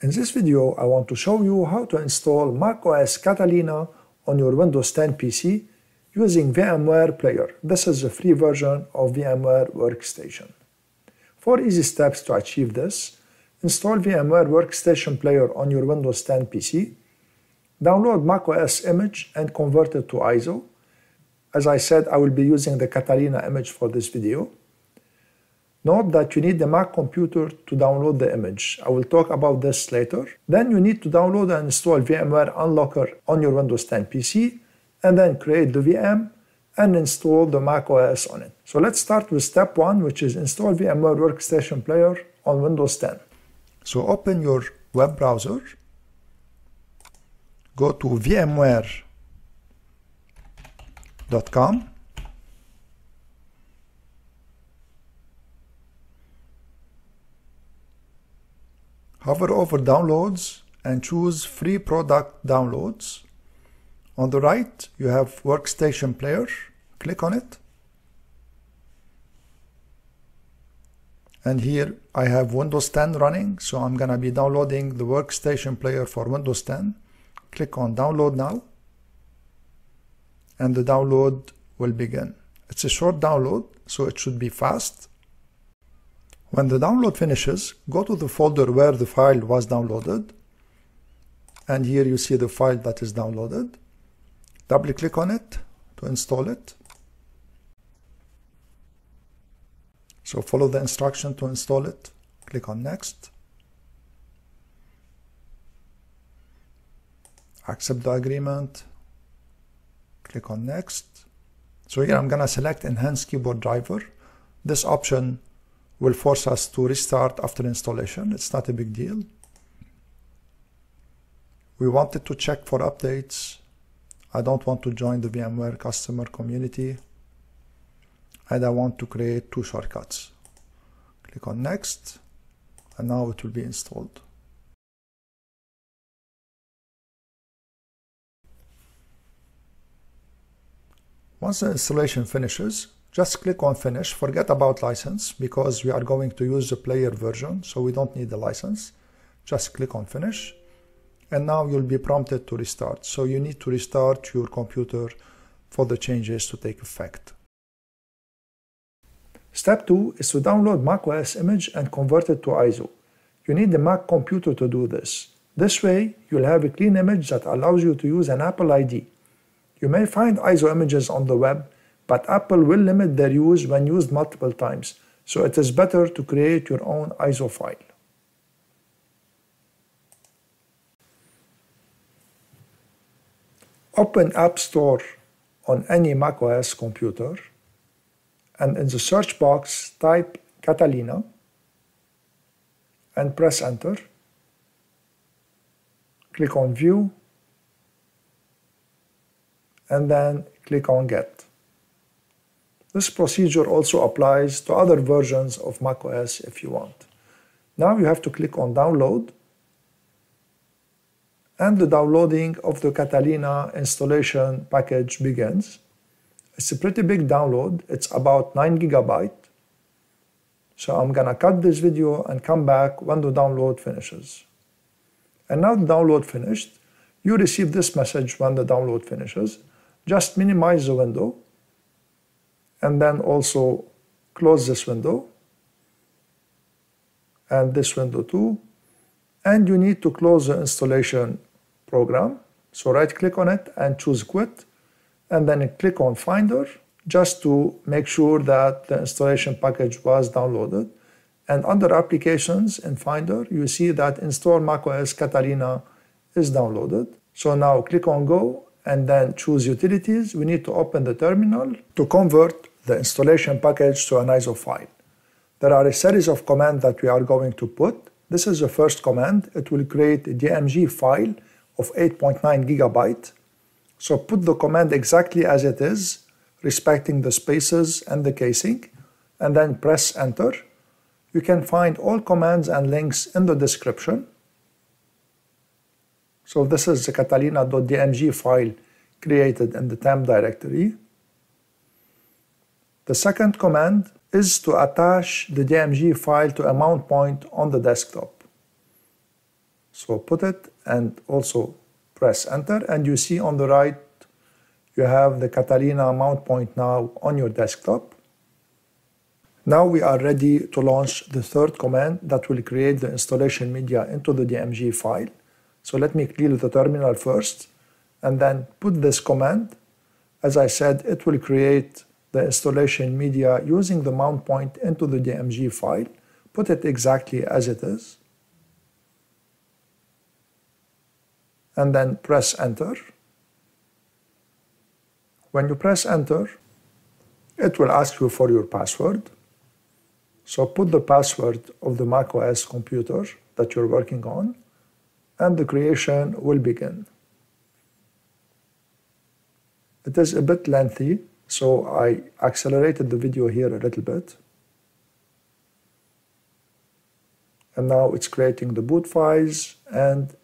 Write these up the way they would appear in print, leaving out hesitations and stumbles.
In this video, I want to show you how to install macOS Catalina on your Windows 10 PC using VMware Player. This is a free version of VMware Workstation. 4 easy steps to achieve this. Install VMware Workstation Player on your Windows 10 PC. Download macOS image and convert it to ISO. As I said, I will be using the Catalina image for this video. Note that you need the Mac computer to download the image. I will talk about this later. Then you need to download and install VMware Unlocker on your Windows 10 PC, and then create the VM and install the macOS on it. So let's start with step 1, which is install VMware Workstation Player on Windows 10. So open your web browser, go to VMware.com. Hover over downloads and choose free product downloads. On the right, you have Workstation Player. Click on it. And here I have Windows 10 running, so I'm gonna be downloading the Workstation Player for Windows 10. Click on download now, and the download will begin. It's a short download, so it should be fast. When the download finishes, go to the folder where the file was downloaded, and here you see the file that is downloaded. Double click on it to install it. So follow the instruction to install it. Click on next. Accept the agreement. Click on next. So here I'm gonna select enhance keyboard driver. This option will force us to restart after installation. It's not a big deal. We wanted to check for updates. I don't want to join the VMware customer community, and I want to create 2 shortcuts. Click on next, and now it will be installed. Once the installation finishes, just click on finish. Forget about license, because we are going to use the player version, so we don't need the license. Just click on finish, and now you'll be prompted to restart. So you need to restart your computer for the changes to take effect. Step 2 is to download macOS image and convert it to ISO. You need the Mac computer to do this. This way, you'll have a clean image that allows you to use an Apple ID. You may find ISO images on the web, but Apple will limit their use when used multiple times, so it is better to create your own ISO file. Open App Store on any macOS computer, and in the search box type Catalina and press enter. Click on view, and then click on get. This procedure also applies to other versions of macOS if you want. Now you have to click on download, and the downloading of the Catalina installation package begins. It's a pretty big download. It's about 9 GB. So I'm gonna cut this video and come back when the download finishes. And now the download finished. You receive this message when the download finishes. Just minimize the window, and then also close this window and this window too, and you need to close the installation program. So right click on it and choose quit, and then click on Finder just to make sure that the installation package was downloaded. And under applications in Finder, you see that install macOS Catalina is downloaded. So now click on go, and then choose utilities. We need to open the terminal to convert the installation package to an ISO file. There are a series of commands that we are going to put. This is the first command. It will create a DMG file of 8.9 GB. So put the command exactly as it is, respecting the spaces and the casing, and then press enter. You can find all commands and links in the description. So this is the Catalina.dmg file created in the temp directory. The second command is to attach the DMG file to a mount point on the desktop. So put it and also press enter, and you see on the right you have the Catalina mount point now on your desktop. Now we are ready to launch the third command that will create the installation media into the DMG file. So let me clear the terminal first and then put this command. As I said, it will create the installation media using the mount point into the DMG file. Put it exactly as it is. And then press enter. When you press enter, it will ask you for your password. So put the password of the macOS computer that you're working on, and the creation will begin. It is a bit lengthy, so I accelerated the video here a little bit. And now it's creating the boot files, and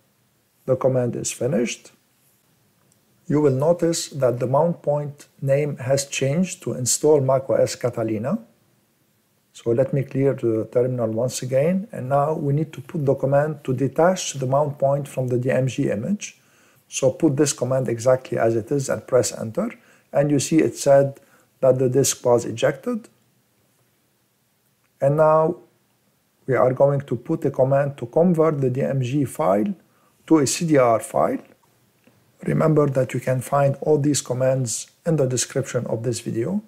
the command is finished. You will notice that the mount point name has changed to install macOS Catalina. So let me clear the terminal once again, and now we need to put the command to detach the mount point from the DMG image. So put this command exactly as it is and press enter, and you see it said that the disk was ejected. And now we are going to put a command to convert the DMG file to a CDR file. Remember that you can find all these commands in the description of this video.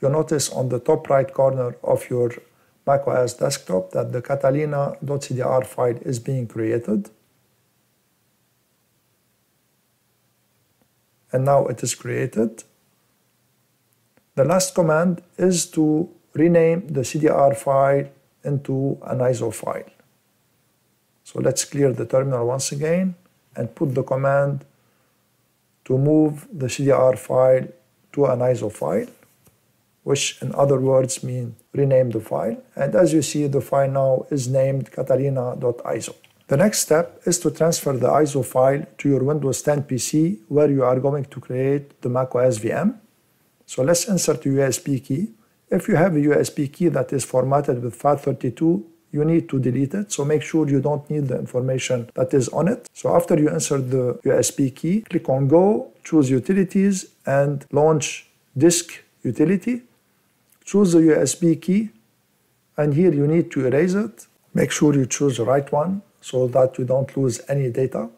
You'll notice on the top right corner of your macOS desktop that the Catalina.cdr file is being created. And now it is created. The last command is to rename the CDR file into an ISO file. So let's clear the terminal once again and put the command to move the CDR file to an ISO file, which in other words mean rename the file. And as you see, the file now is named Catalina.iso. The next step is to transfer the ISO file to your Windows 10 PC, where you are going to create the macOS VM. So let's insert a USB key. If you have a USB key that is formatted with FAT32, you need to delete it, so make sure you don't need the information that is on it. So after you insert the USB key, click on Go, choose Utilities, and launch Disk Utility. Choose the USB key, and here you need to erase it. Make sure you choose the right one so that you don't lose any data.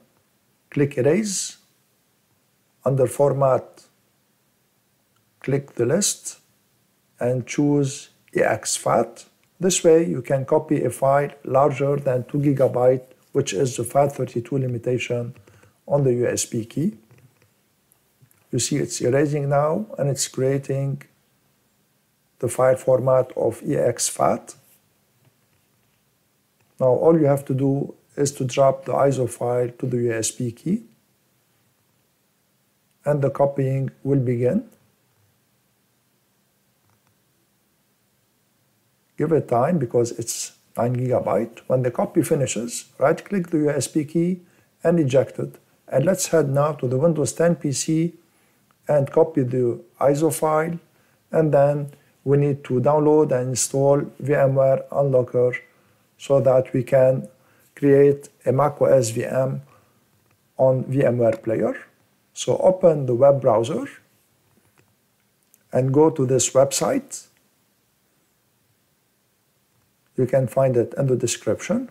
Click Erase. Under Format, click the list, and choose EXFAT. This way you can copy a file larger than 2 GB, which is the FAT32 limitation on the USB key. You see it's erasing now, and it's creating the file format of EXFAT. Now all you have to do is to drop the ISO file to the USB key, and the copying will begin. Give it time because it's 9 GB. When the copy finishes, right-click the USB key and eject it. And let's head now to the Windows 10 PC and copy the ISO file. And then we need to download and install VMware Unlocker so that we can create a macOS VM on VMware Player. So open the web browser and go to this website. You can find it in the description.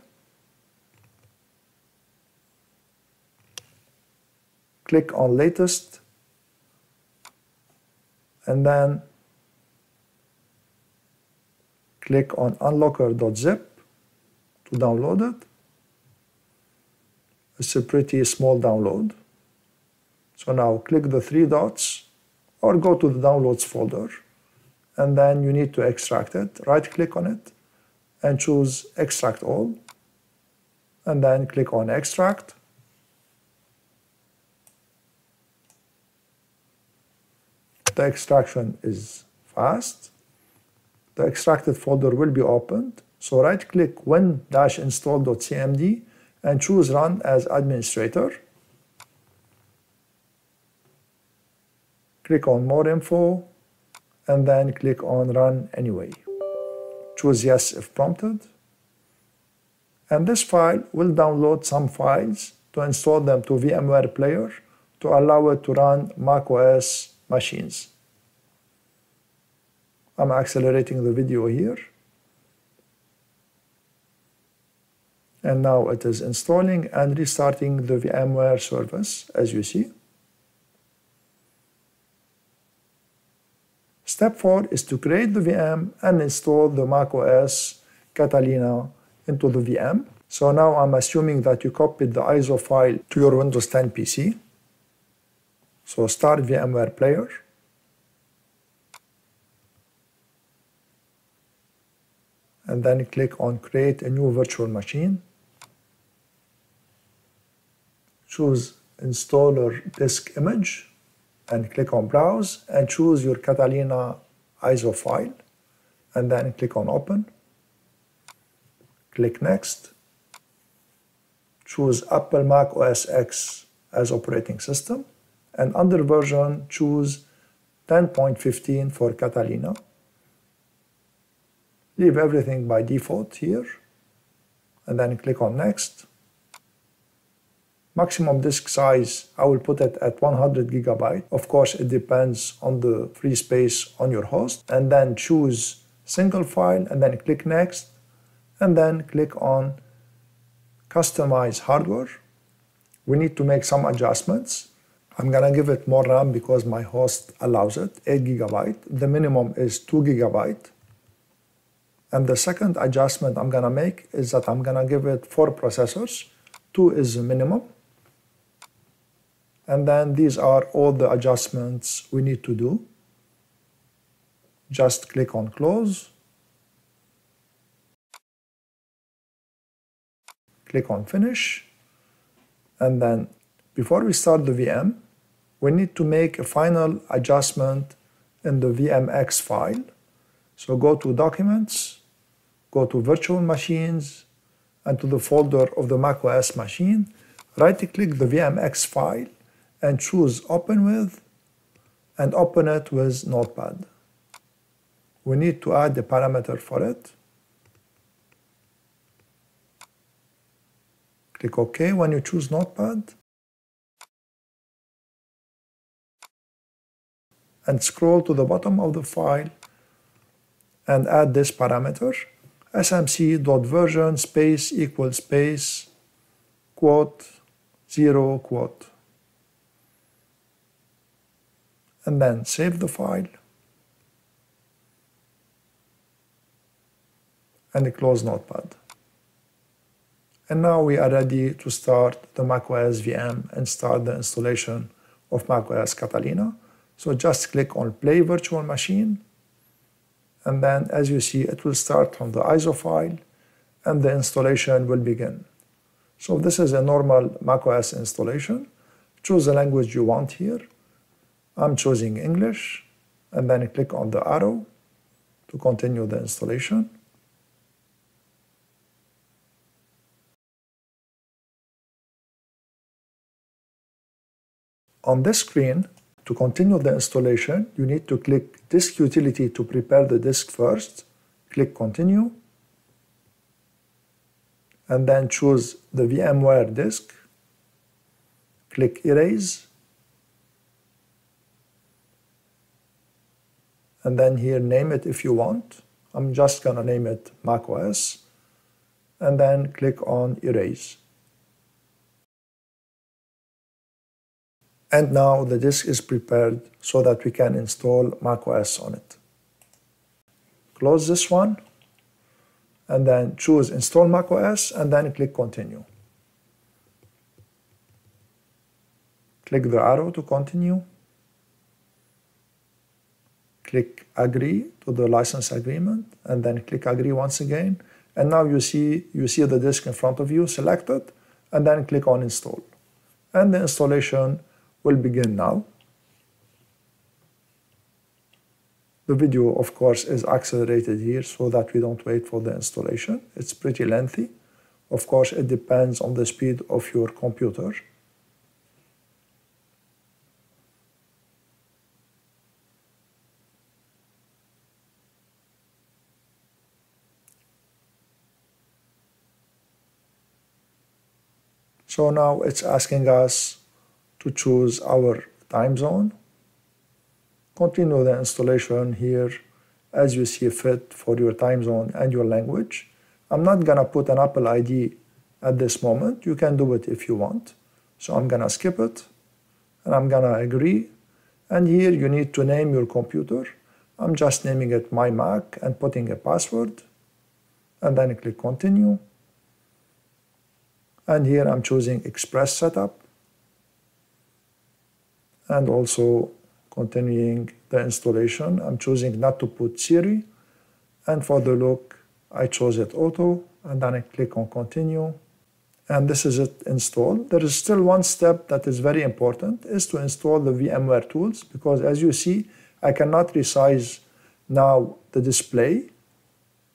Click on Latest, and then click on unlocker.zip to download it. It's a pretty small download. So now click the 3 dots or go to the Downloads folder, and then you need to extract it. Right-click on it and choose Extract All, and then click on Extract. The extraction is fast. The extracted folder will be opened, so right-click win-install.cmd and choose Run as Administrator. Click on More Info, and then click on Run Anyway. Choose Yes if prompted, and this file will download some files to install them to VMware Player to allow it to run macOS machines. I'm accelerating the video here. And now it is installing and restarting the VMware service, as you see. Step 4 is to create the VM and install the macOS Catalina into the VM. So now I'm assuming that you copied the ISO file to your Windows 10 PC. So start VMware Player. And then click on Create a New Virtual Machine. Choose Installer Disk Image and click on Browse and choose your Catalina.iso file and then click on Open. Click Next. Choose Apple Mac OS X as operating system and under version choose 10.15 for Catalina. Leave everything by default here and then click on Next. Maximum disk size, I will put it at 100 GB. Of course, it depends on the free space on your host. And then choose single file and then click Next. And then click on Customize Hardware. We need to make some adjustments. I'm gonna give it more RAM because my host allows it, 8 GB. The minimum is 2 GB. And the second adjustment I'm gonna make is that I'm gonna give it 4 processors. 2 is the minimum. And then these are all the adjustments we need to do. Just click on Close. Click on Finish. And then before we start the VM, we need to make a final adjustment in the VMX file. So go to Documents, go to Virtual Machines, and to the folder of the macOS machine. Right-click the VMX file and choose Open With and open it with Notepad. We need to add a parameter for it. Click OK when you choose Notepad. And scroll to the bottom of the file and add this parameter. smc.version =, ~0 . And then save the file. And close Notepad. And now we are ready to start the macOS VM and start the installation of macOS Catalina. So just click on Play Virtual Machine. And then, as you see, it will start from the ISO file and the installation will begin. So this is a normal macOS installation. Choose the language you want here. I'm choosing English and then click on the arrow to continue the installation. On this screen, to continue the installation, you need to click Disk Utility to prepare the disk first. Click Continue. And then choose the VMware disk. Click Erase. And then here, name it if you want. I'm just gonna name it macOS. And then click on Erase. And now the disk is prepared so that we can install macOS on it. Close this one and then choose Install macOS and then click Continue. Click the arrow to continue. Click Agree to the license agreement and then click Agree once again. And now you see the disk in front of you, select it and then click on Install. And the installation will begin now. The video, of course, is accelerated here so that we don't wait for the installation. It's pretty lengthy. Of course, it depends on the speed of your computer. So now it's asking us to choose our time zone. Continue the installation here as you see fit for your time zone and your language. I'm not gonna put an Apple ID at this moment. You can do it if you want. So I'm gonna skip it and I'm gonna agree. And here you need to name your computer. I'm just naming it My Mac and putting a password and then click continue. And here I'm choosing Express Setup and also continuing the installation. I'm choosing not to put Siri, and for the look I chose it auto and then I click on continue, and this is it installed. There is still one step that is very important, is to install the VMware tools, because as you see I cannot resize now the display.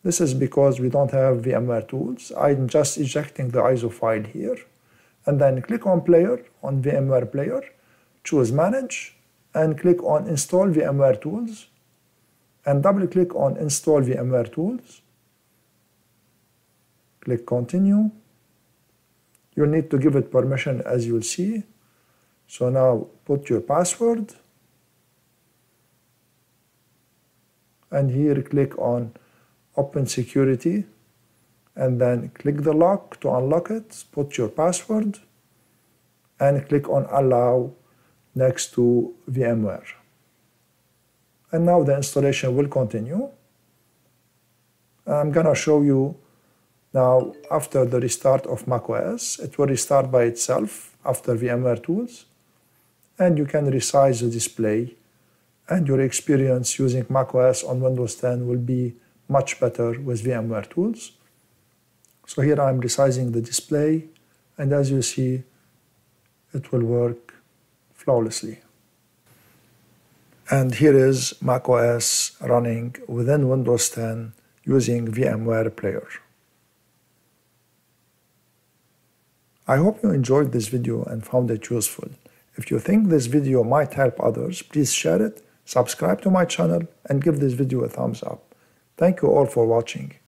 This is because we don't have VMware tools. I'm just ejecting the ISO file here and then click on player, on VMware player, choose manage and click on install VMware tools and double click on install VMware tools. Click continue. You'll need to give it permission as you'll see. So now put your password and here click on Open Security and then click the lock to unlock it, put your password and click on Allow next to VMware. And now the installation will continue. I'm gonna show you now after the restart of macOS, it will restart by itself after VMware Tools, and you can resize the display and your experience using macOS on Windows 10 will be much better with VMware Tools. So here I'm resizing the display and as you see it will work flawlessly. And here is macOS running within Windows 10 using VMware Player. I hope you enjoyed this video and found it useful. If you think this video might help others, please share it, subscribe to my channel and give this video a thumbs up. Thank you all for watching.